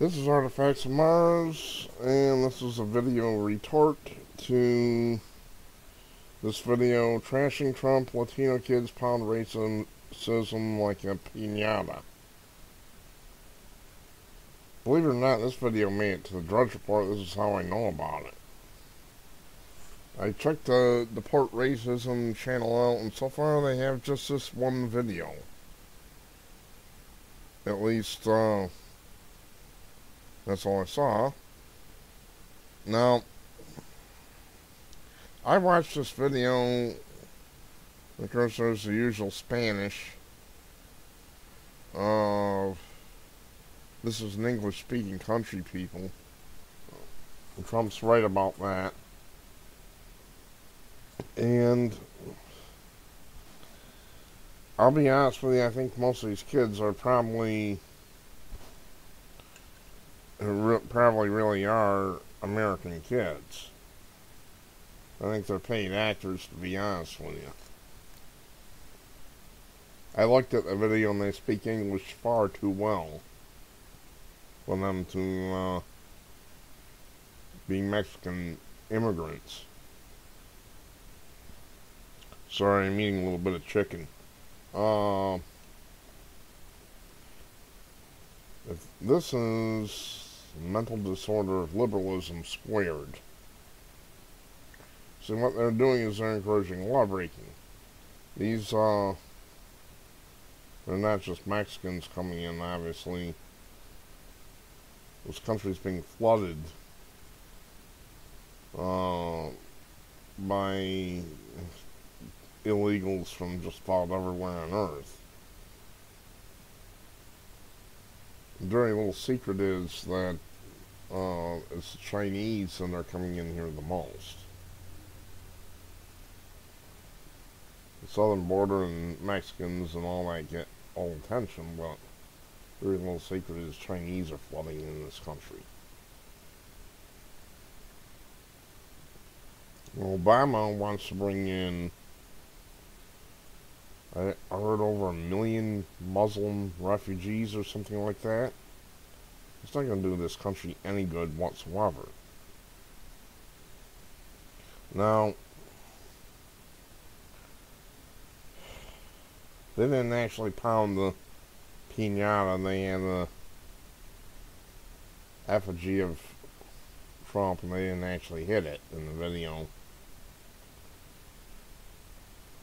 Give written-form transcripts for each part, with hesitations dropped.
This is Artifacts of Mars, and this is a video retort to this video, Trashing Trump, Latino Kids, Pound Racism, Like a Piñata. Believe it or not, this video made it to the Drudge Report. This is how I know about it. I checked the Deport Racism channel out, and so far they have just this one video. At least, that's all I saw. Now, I watched this video because there's the usual Spanish of this is an English-speaking country, people. Trump's right about that. And I'll be honest with you, I think most of these kids are probably really are American kids. I think they're paid actors, to be honest with you. I looked at the video and they speak English far too well for them to be Mexican immigrants. Sorry, I'm eating a little bit of chicken. This is mental disorder of liberalism squared. See, what they're doing is they're encouraging lawbreaking. These, they're not just Mexicans coming in, obviously. This country's being flooded by illegals from just about everywhere on earth. The dirty little secret is that it's the Chinese and they're coming in here the most. The southern border and Mexicans and all that get all attention, but the dirty little secret is Chinese are flooding in this country. Obama wants to bring in, I heard, over 1 million Muslim refugees or something like that. It's not going to do this country any good whatsoever. Now, they didn't actually pound the piñata. They had the effigy of Trump, and they didn't actually hit it in the video.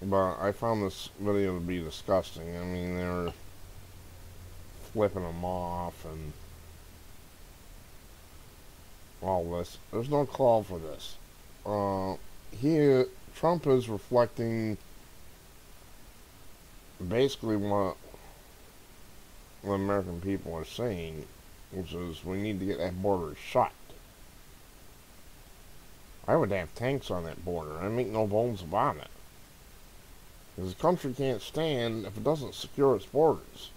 But I found this video to be disgusting. I mean, they were flipping them off and all this. There's no call for this. Here, Trump is reflecting basically what the American people are saying, which is we need to get that border shut. I would have tanks on that border. I make no bones about it. Because the country can't stand if it doesn't secure its borders.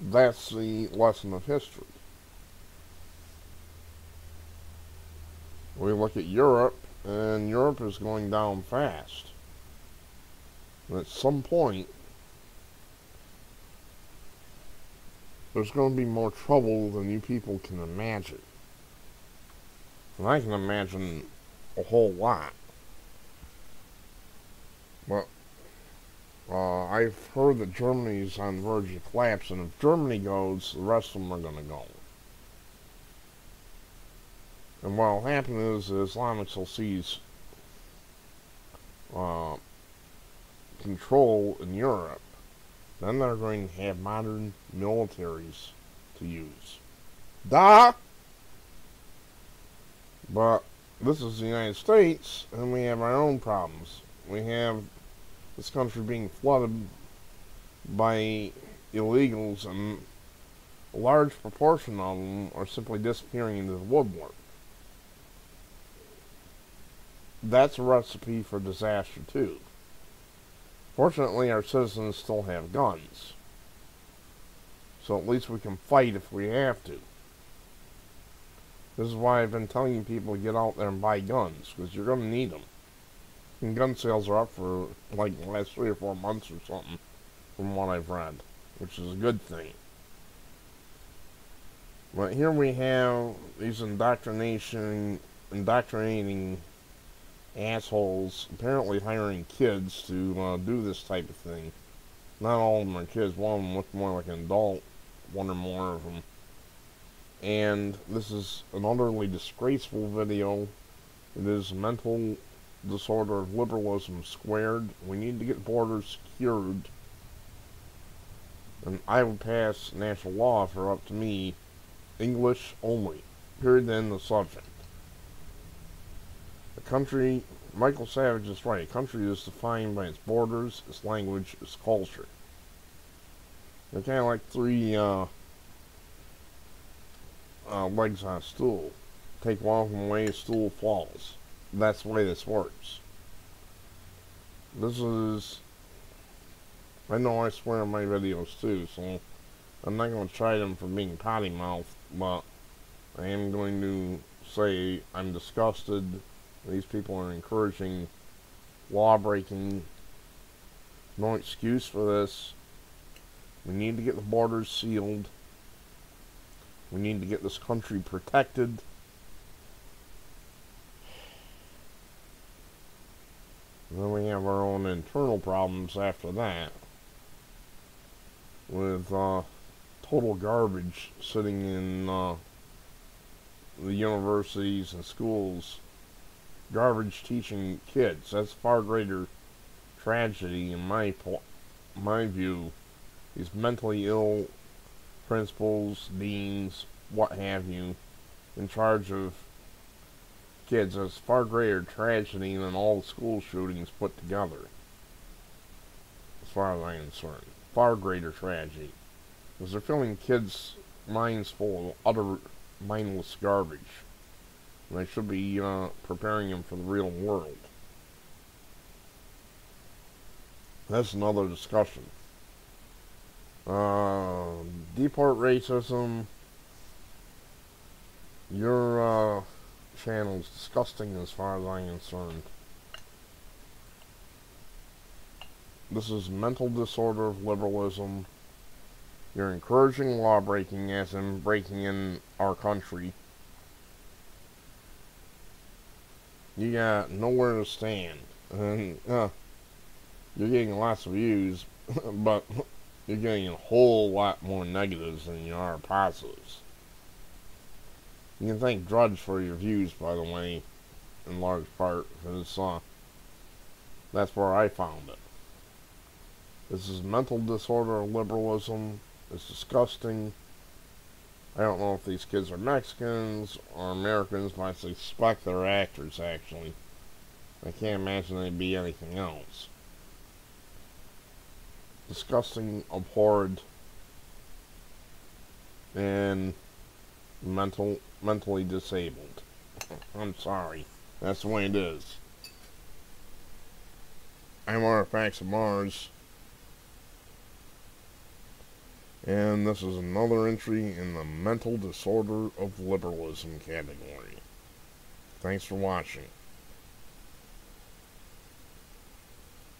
That's the lesson of history. We look at Europe, and Europe is going down fast. And at some point, there's going to be more trouble than you people can imagine. And I can imagine a whole lot. But I've heard that Germany's on the verge of collapse, and if Germany goes, the rest of them are going to go. And what will happen is the Islamics will seize control in Europe. Then they're going to have modern militaries to use. Duh! But this is the United States, and we have our own problems. We have this country being flooded by illegals, and a large proportion of them are simply disappearing into the woodwork. That's a recipe for disaster, too. Fortunately, our citizens still have guns. So at least we can fight if we have to. This is why I've been telling people to get out there and buy guns, because you're going to need them. And gun sales are up for like the last 3 or 4 months or something, from what I've read, which is a good thing. But here we have these indoctrinating assholes apparently hiring kids to do this type of thing. Not all of them are kids. One of them looked more like an adult. One or more of them. And this is an utterly disgraceful video. It is mental disorder of liberalism squared. We need to get borders secured. And I would pass national law for, up to me, English only. Period. End of subject. The country, Michael Savage is right, a country is defined by its borders, its language, its culture. They're kind of like three legs on a stool. Take one of them away, stool falls. That's the way this works. This is... I know I swear on my videos too, so I'm not going to try them for being potty-mouthed, but I am going to say I'm disgusted. These people are encouraging law-breaking. No excuse for this. We need to get the borders sealed. We need to get this country protected. And then we have our own internal problems after that. With total garbage sitting in the universities and schools. Garbage teaching kids. That's a far greater tragedy in my view. These mentally ill principals, deans, what have you, in charge of kids. That's a far greater tragedy than all school shootings put together. As far as I'm concerned. Far greater tragedy. Because they're filling kids' minds full of utter mindless garbage. And they should be preparing them for the real world. That's another discussion. Deport Racism. Your channel's disgusting as far as I'm concerned. This is mental disorder of liberalism. You're encouraging law breaking, as in breaking in our country. You got nowhere to stand, and you're getting lots of views, but you're getting a whole lot more negatives than you are positives. You can thank Drudge for your views, by the way, in large part, because that's where I found it. This is mental disorder of liberalism. It's disgusting. I don't know if these kids are Mexicans or Americans, but I suspect they're actors, actually. I can't imagine they'd be anything else. Disgusting, abhorred, and mentally disabled. I'm sorry. That's the way it is. I'm Artifacts of Mars. And this is another entry in the mental disorder of liberalism category. Thanks for watching.